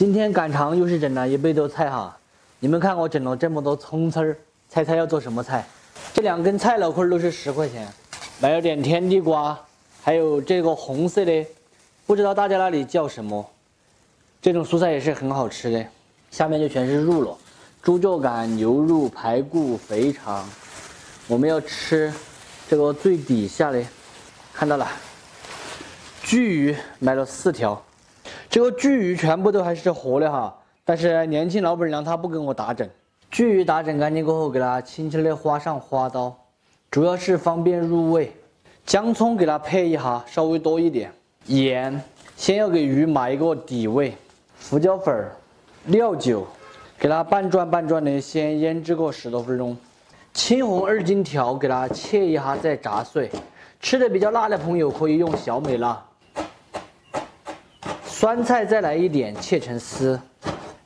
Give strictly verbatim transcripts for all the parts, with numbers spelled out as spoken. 今天赶场又是整了一背兜菜哈，你们看我整了这么多葱丝儿，猜猜要做什么菜？这两根菜老块都是十块钱，买了点天地瓜，还有这个红色的，不知道大家那里叫什么。这种蔬菜也是很好吃的。下面就全是肉了，猪脚杆、牛肉、排骨、肥肠。我们要吃这个最底下的，看到了，鲫鱼买了四条。 这个鲫鱼全部都还是活的哈，但是年轻老板娘她不跟我打整，鲫鱼打整干净过后，给它轻轻的划上花刀，主要是方便入味。姜葱给它配一下，稍微多一点。盐，先要给鱼买一个底味。胡椒粉、料酒，给它拌转拌转的，先腌制个十多分钟。青红二荆条给它切一下，再炸碎。吃的比较辣的朋友可以用小美辣。 酸菜再来一点，切成丝，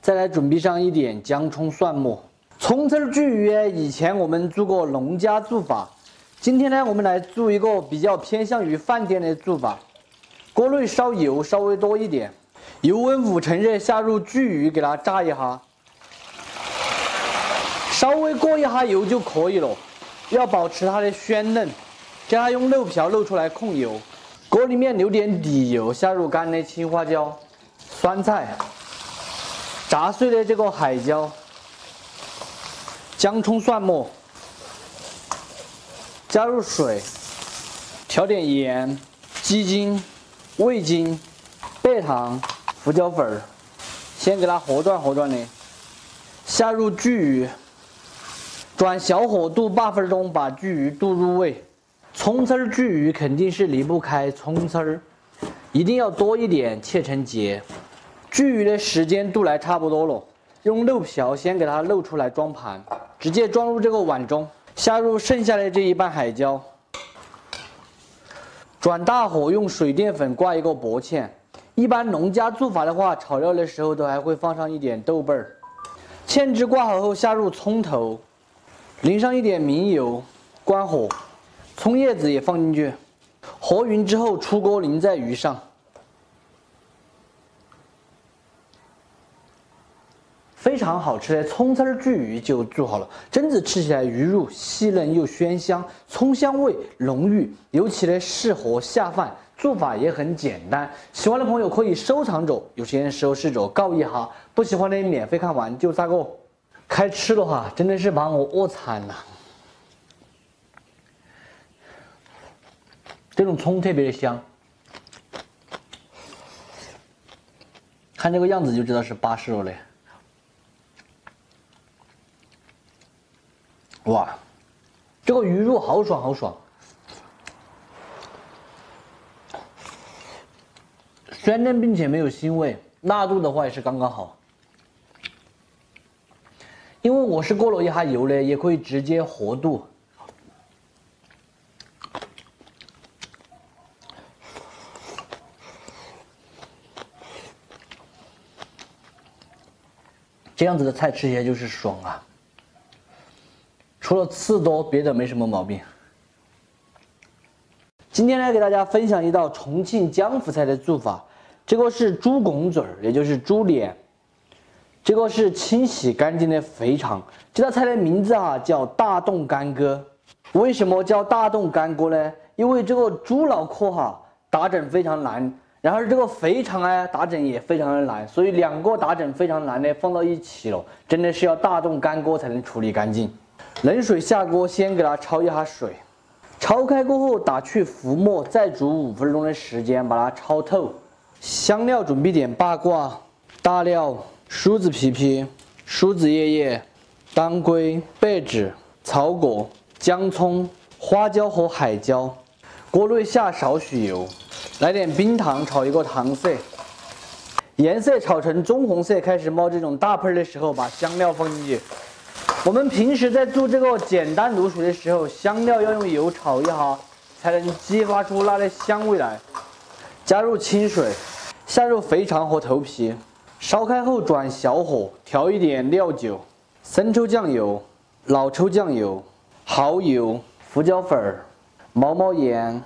再来准备上一点姜、葱、蒜末。葱丝鲫鱼以前我们做过农家做法，今天呢我们来做一个比较偏向于饭店的做法。锅内烧油稍微多一点，油温五成热，下入鲫鱼给它炸一下，稍微过一下油就可以了，要保持它的鲜嫩，将它用漏瓢漏出来控油。 锅里面留点底油，下入干的青花椒、酸菜、炸碎的这个海椒、姜、葱、蒜末，加入水，调点盐、鸡精、味精、白糖、胡椒粉，先给它和转和转的，下入鲫鱼，转小火炖八分钟，把鲫鱼炖入味。 葱丝鲫鱼肯定是离不开葱丝儿，一定要多一点，切成节。鲫鱼的时间度来差不多了，用漏瓢先给它漏出来装盘，直接装入这个碗中，下入剩下的这一半海椒，转大火用水淀粉挂一个薄芡。一般农家做法的话，炒料的时候都还会放上一点豆瓣儿。芡汁挂好后，下入葱头，淋上一点明油，关火。 葱叶子也放进去，和匀之后出锅淋在鱼上，非常好吃的葱丝鲫鱼就做好了。真子吃起来鱼肉细嫩又鲜香，葱香味浓郁，尤其呢适合下饭。做法也很简单，喜欢的朋友可以收藏着，有时间的时候试着搞一下。不喜欢的免费看完就咋个？开吃了哈，真的是把我饿惨了。 这种葱特别的香，看这个样子就知道是巴适了嘞。哇，这个鱼肉好爽好爽，鲜嫩并且没有腥味，辣度的话也是刚刚好。因为我是过了一下油嘞，也可以直接和炖。 这样子的菜吃起来就是爽啊！除了刺多，别的没什么毛病。今天来给大家分享一道重庆江湖菜的做法，这个是猪拱嘴儿，也就是猪脸，这个是清洗干净的肥肠。这道菜的名字啊叫大冻干锅。为什么叫大冻干锅呢？因为这个猪脑壳哈打整非常难。 然后这个肥肠啊，打整也非常的难，所以两个打整非常难的放到一起了，真的是要大动干锅才能处理干净。冷水下锅，先给它焯一下水，焯开过后打去浮沫，再煮五分钟的时间，把它焯透。香料准备点八卦、大料、梳子皮皮、梳子叶叶、当归、白芷、草果、姜葱、花椒和海椒。锅内下少许油。 来点冰糖炒一个糖色，颜色炒成棕红色，开始冒这种大泡的时候，把香料放进去。我们平时在做这个简单卤水的时候，香料要用油炒一下，才能激发出它的香味来。加入清水，下入肥肠和头皮，烧开后转小火，调一点料酒、生抽酱油、老抽酱油、蚝油、胡椒粉、毛毛盐。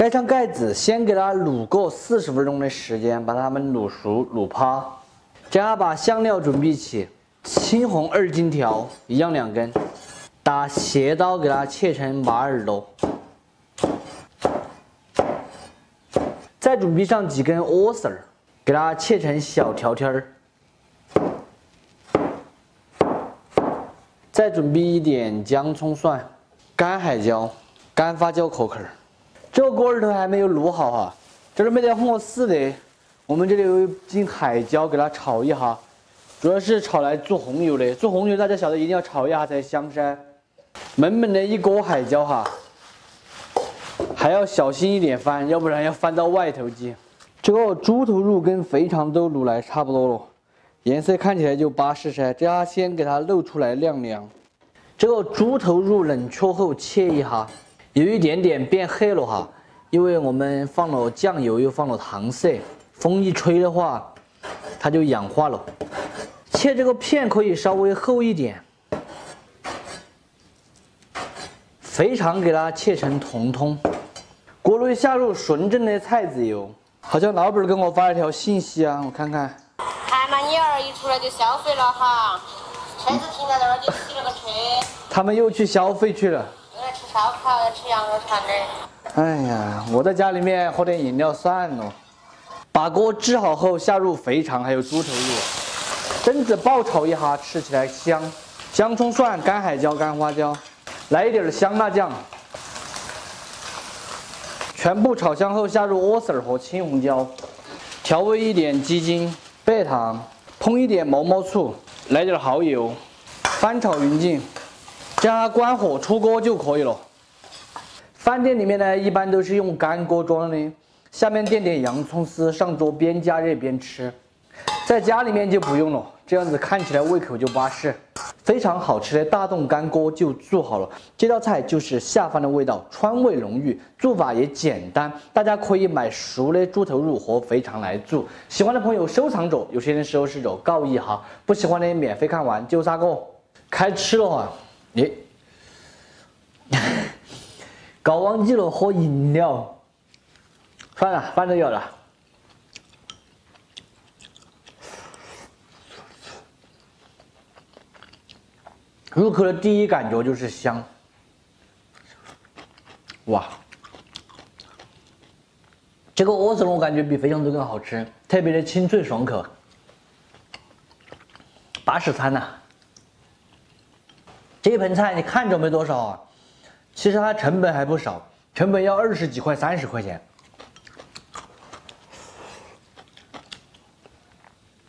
盖上盖子，先给它卤够四十分钟的时间，把它们卤熟、卤趴。接下来把香料准备起：青红二荆条，一样两根，打斜刀给它切成麻耳朵。 再准备上几根莴笋儿，给它切成小条条儿。再准备一点姜、葱、蒜、干海椒、干发酵口儿。这个锅里头还没有卤好哈，这是没得火死的。我们这里有进海椒，给它炒一下，主要是炒来做红油的。做红油大家晓得一定要炒一下才香噻。闷闷的一锅海椒哈。 还要小心一点翻，要不然要翻到外头去。这个猪头肉跟肥肠都卤来差不多了，颜色看起来就巴适噻。这下先给它露出来晾晾。这个猪头肉冷却后切一下，有一点点变黑了哈，因为我们放了酱油又放了糖色，风一吹的话，它就氧化了。切这个片可以稍微厚一点。 肥肠给它切成筒筒，锅内下入纯正的菜籽油。好像老板给我发了条信息啊，我看看。看嘛，你儿一出来就消费了哈，车子停在那儿就洗了个车。他们又去消费去了。有人吃烧烤，要吃羊肉串的。哎呀，我在家里面喝点饮料算了。把锅支好后，下入肥肠还有猪头肉，跟着爆炒一下，吃起来香。姜、葱、蒜、干海椒、干花椒。 来一点香辣酱，全部炒香后下入莴笋和青红椒，调味一点鸡精、白糖，烹一点毛毛醋，来点蚝油，翻炒匀净，加关火出锅就可以了。饭店里面呢一般都是用干锅装的，下面垫点洋葱丝上桌，边加热边吃。在家里面就不用了，这样子看起来胃口就巴适。 非常好吃的大冻干锅就做好了，这道菜就是下饭的味道，川味浓郁，做法也简单，大家可以买熟的猪头肉和肥肠来做。喜欢的朋友收藏着，有些人收拾着告一下，不喜欢的免费看完就杀个。开吃了哈，咦，搞忘记了喝饮料，算了，饭都有了。 入口的第一感觉就是香，哇！这个莴笋我感觉比肥肠都更好吃，特别的清脆爽口，巴适餐呐！这盆菜你看着没多少啊，其实它成本还不少，成本要二十几块、三十块钱。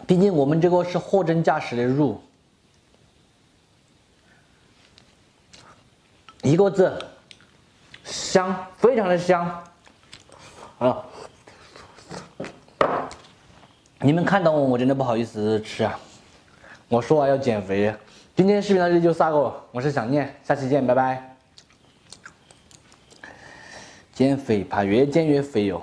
毕竟我们这个是货真价实的肉。 一个字，香，非常的香，啊！你们看到我，我真的不好意思吃啊。我说啊，要减肥。今天视频到这里就撒个，我是想念，下期见，拜拜。减肥怕越减越肥哟。